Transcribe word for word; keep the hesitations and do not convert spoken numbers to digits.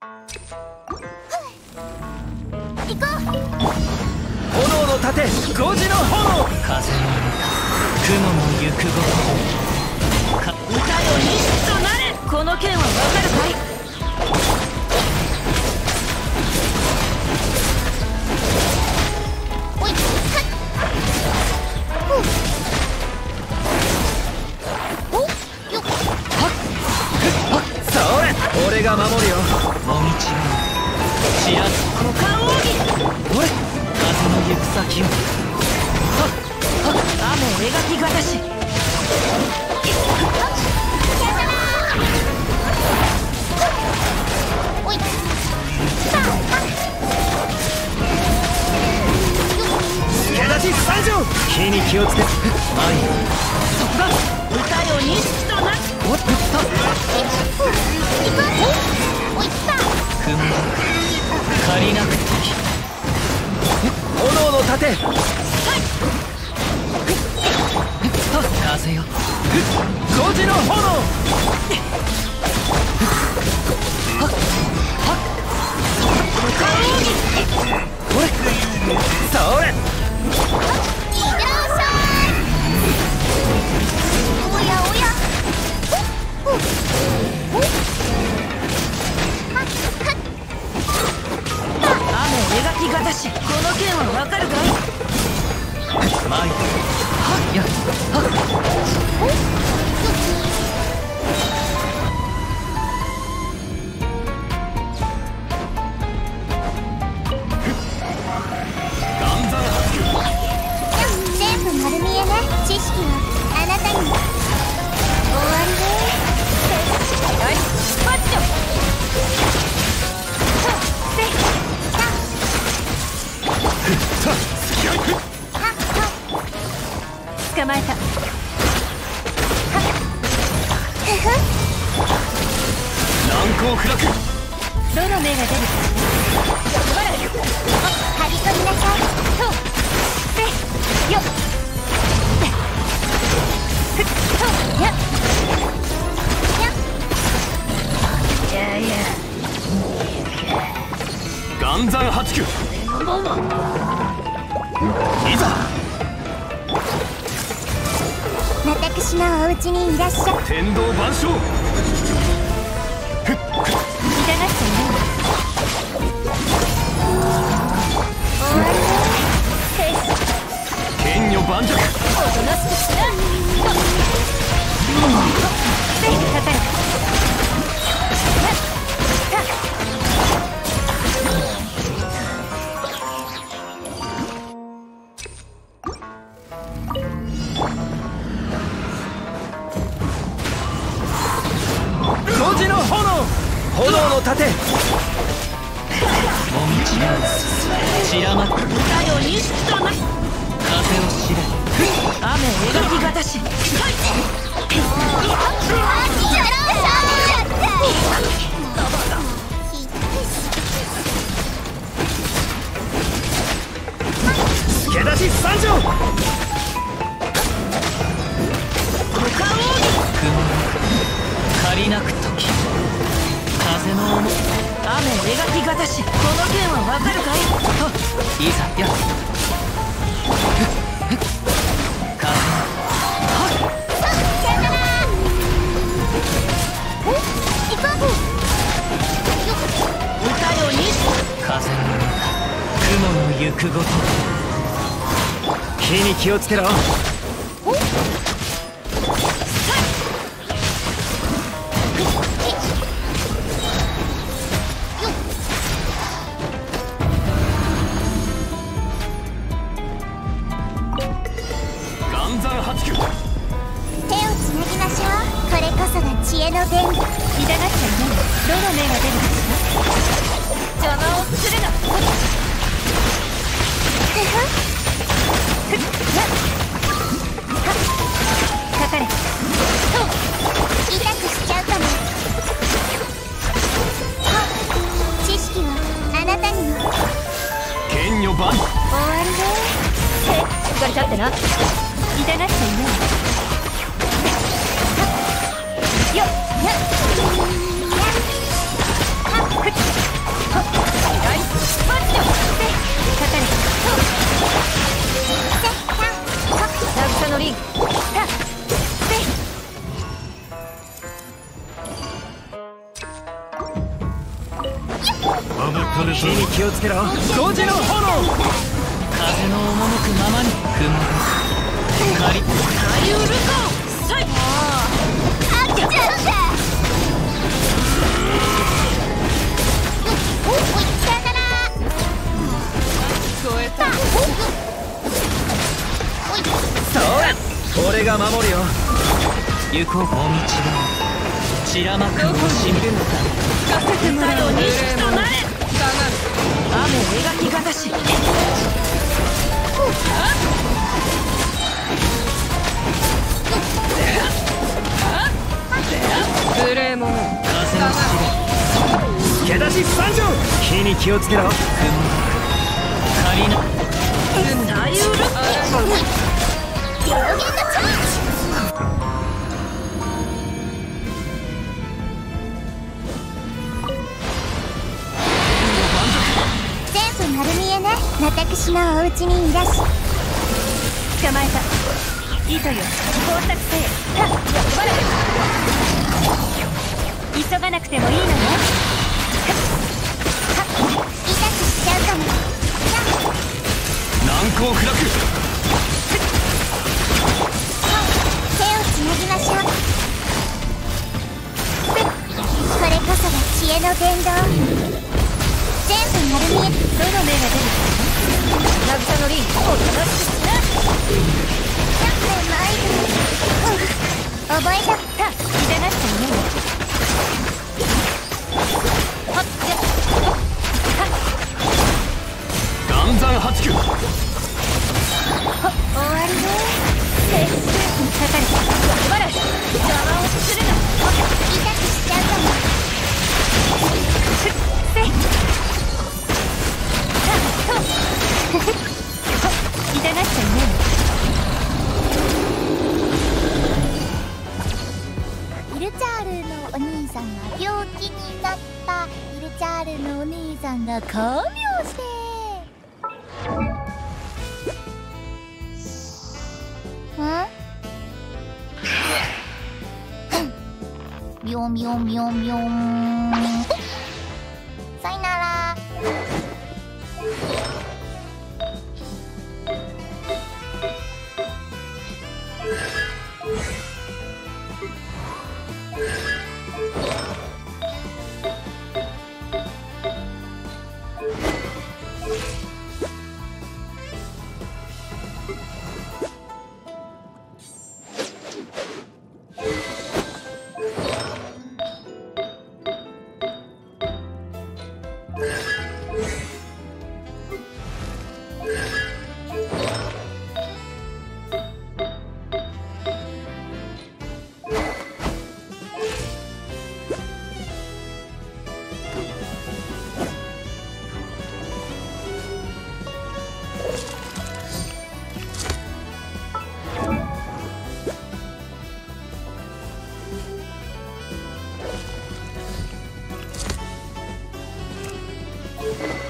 盾ごじの炎風雲の行くごと歌よ西となれ。この剣は分かるかい。俺が守るよ。もみちの知らず股間奥義。俺風の行く先を。はっはっ雨を描きがたし。おいさあ助け出し参上。火に気をつけ。前にそこだ。歌よ錦とな。おっとおいさあ雲借りなくていい。炎の盾風よごじの炎。それおやおや描きがたし。この剣は分かるかい。マイクや全部丸見えね。知識はあなたに。終わりね。はい出発だ。さあ捕まえた。難攻不落。どの目が出るか。張り込みなさい。そうでよっやっやっいやいや岩山八九いざ。私のお家にいらっしゃい。天道万象。ふっ。痛がってない。剣女万弱。おとなしくしな。せいかたる。気をつけろ。よっ火に気をつけろ。同時の炎。風の赴くままに雲が狩り狩りうるかさい。ああ勝っちゃうんだ。おっさよなら。聞こえた。そうだ、俺が守るよ。行こう。お道だ。散らまくをしみるのか。聞かせてもらう。認識となれ。雨描きがたし。グレーモン。風のしだ。付け出し三条。火に気をつけろ。雲。仮の。大ウル。狂言のチャージ。丸見えね。私のお家にいらし。捕まえた。糸よ。光沢性。はっ、やばい。急がなくてもいいのね。はっ、痛くしちゃうかも。難攻不落。はい、手をつなぎましょう。これこそが知恵の伝道。全部丸見え。どの目が出るか。渚のリン、おとなしくしな。覚えちゃった。痛がっていない。はっ、じゃ。はっ。岩山八九。終わりね。せっせかかり。頑張れ。邪魔をするな。痛くしちゃうかも。せっせ。痛がっちゃいない。イルチャールのお兄さんが病気になった。イルチャールのお兄さんが看病して。んビョンビョンビョンビョン。さよなら。you